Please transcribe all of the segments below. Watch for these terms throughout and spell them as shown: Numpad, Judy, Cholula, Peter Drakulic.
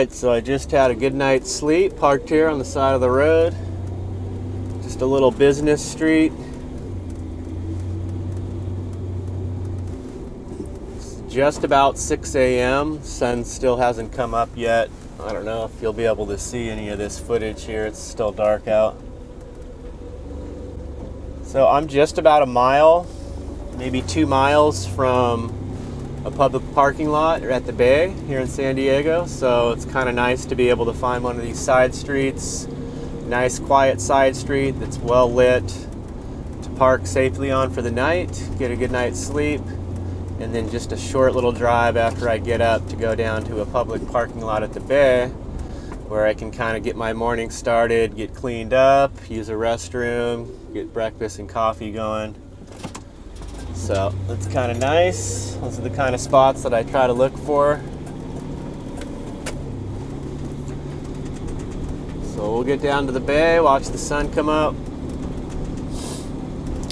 Alright, so I just had a good night's sleep, parked here on the side of the road. Just a little business street. It's just about 6 a.m. Sun still hasn't come up yet. I don't know if you'll be able to see any of this footage here. It's still dark out. So I'm just about a mile, maybe 2 miles from a public parking lot at the bay here in San Diego, so it's kind of nice to be able to find one of these side streets, nice quiet side street that's well lit, to park safely on for the night, get a good night's sleep, and then just a short little drive after I get up to go down to a public parking lot at the bay where I can kind of get my morning started, get cleaned up, use a restroom, get breakfast and coffee going. So that's kind of nice. Those are the kind of spots that I try to look for. So we'll get down to the bay, watch the sun come up,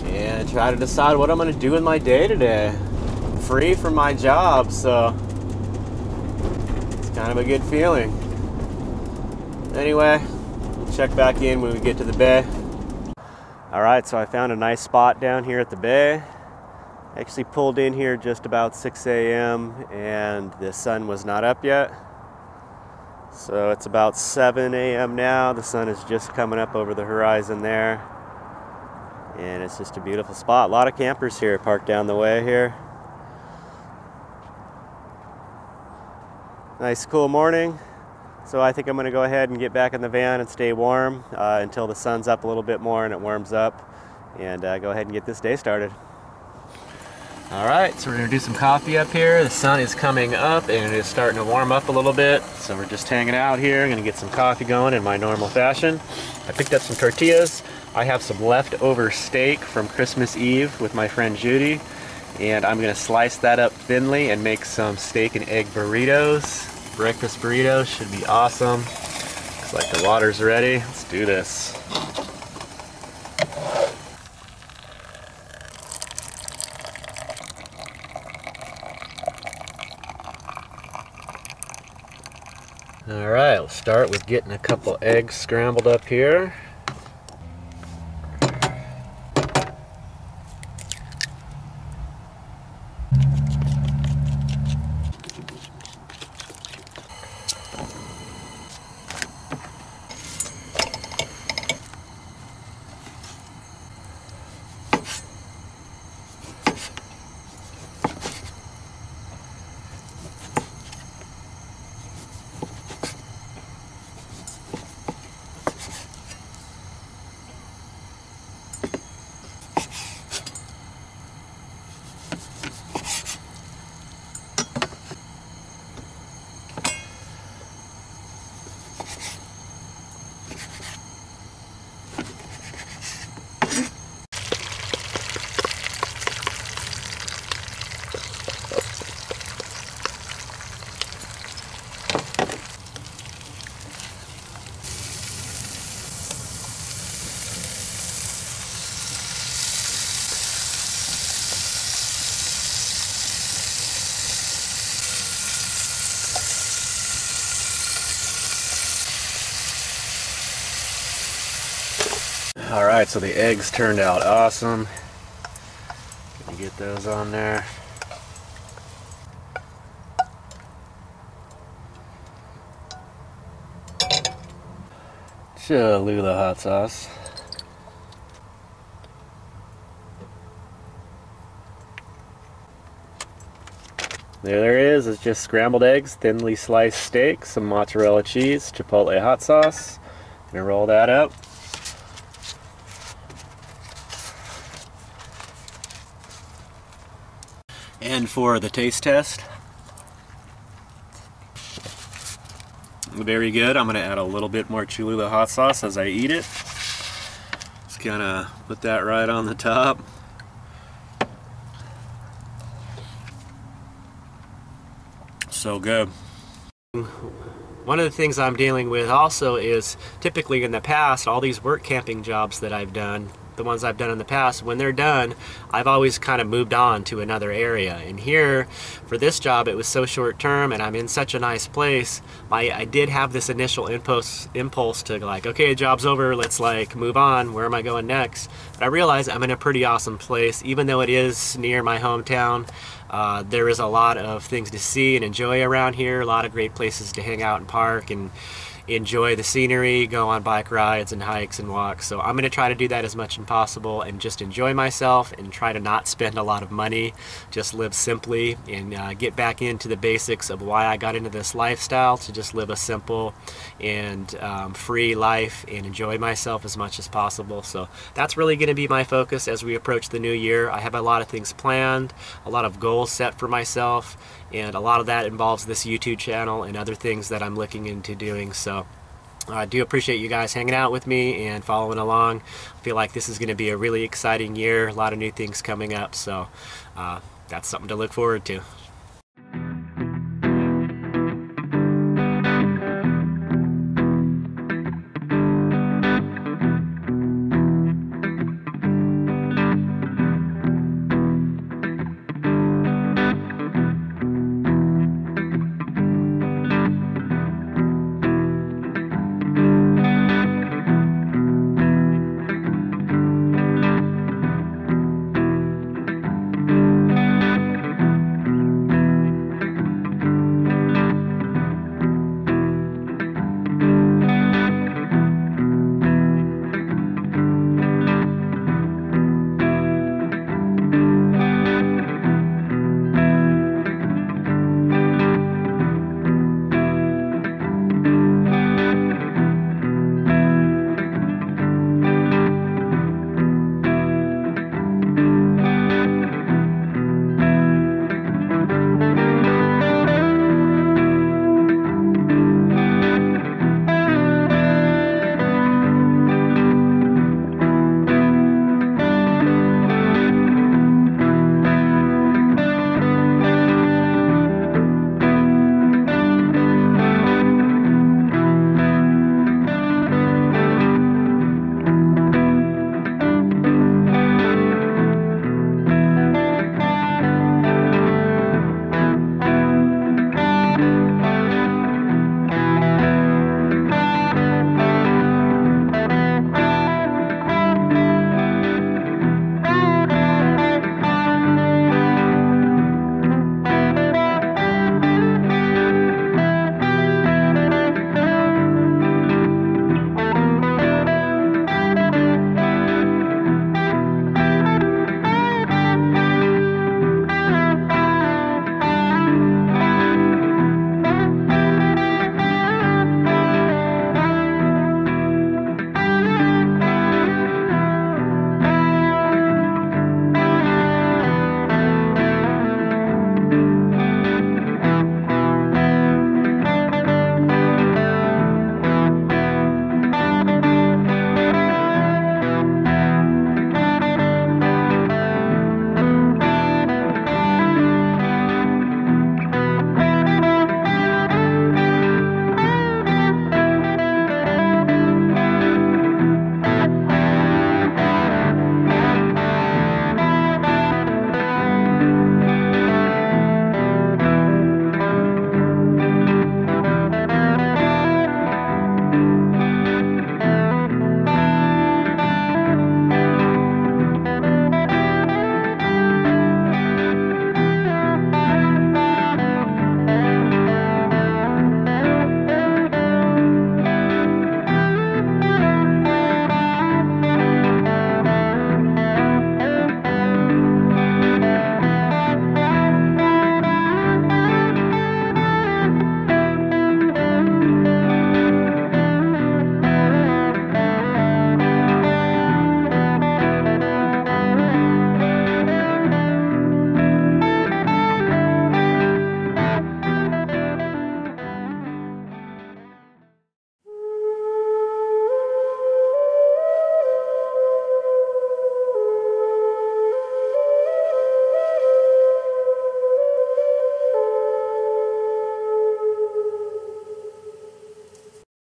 and try to decide what I'm going to do in my day today. I'm free from my job, so it's kind of a good feeling. Anyway, we'll check back in when we get to the bay. Alright, so I found a nice spot down here at the bay. Actually pulled in here just about 6 a.m. and the sun was not up yet. So it's about 7 a.m. now. The sun is just coming up over the horizon there. And it's just a beautiful spot. A lot of campers here parked down the way here. Nice cool morning. So I think I'm going to go ahead and get back in the van and stay warm until the sun's up a little bit more and it warms up. And go ahead and get this day started. Alright, so we're going to do some coffee up here. The sun is coming up and it is starting to warm up a little bit. So we're just hanging out here. I'm going to get some coffee going in my normal fashion. I picked up some tortillas. I have some leftover steak from Christmas Eve with my friend Judy. And I'm going to slice that up thinly and make some steak and egg burritos. Breakfast burritos should be awesome. Looks like the water's ready. Let's do this. Alright, we'll start with getting a couple eggs scrambled up here. Alright, so the eggs turned out awesome. Gonna get those on there. Cholula hot sauce. There it is, it's just scrambled eggs, thinly sliced steak, some mozzarella cheese, chipotle hot sauce. Gonna roll that up. And for the taste test, very good. I'm going to add a little bit more Cholula hot sauce as I eat it. Just kind of put that right on the top. So good. One of the things I'm dealing with also is typically in the past, all these work camping jobs that I've done, the ones I've done in the past, when they're done, I've always kind of moved on to another area. And here, for this job, it was so short term, and I'm in such a nice place. I did have this initial impulse to like, okay, job's over, let's like move on. Where am I going next? But I realized I'm in a pretty awesome place, even though it is near my hometown. There is a lot of things to see and enjoy around here, a lot of great places to hang out and park and enjoy the scenery, go on bike rides and hikes and walks. So I'm going to try to do that as much as possible and just enjoy myself and try to not spend a lot of money, just live simply and get back into the basics of why I got into this lifestyle, to just live a simple and free life and enjoy myself as much as possible. So that's really going to be my focus as we approach the new year. I have a lot of things planned, a lot of goals set for myself, and a lot of that involves this YouTube channel and other things that I'm looking into doing. So I do appreciate you guys hanging out with me and following along. I feel like this is going to be a really exciting year, a lot of new things coming up, so that's something to look forward to.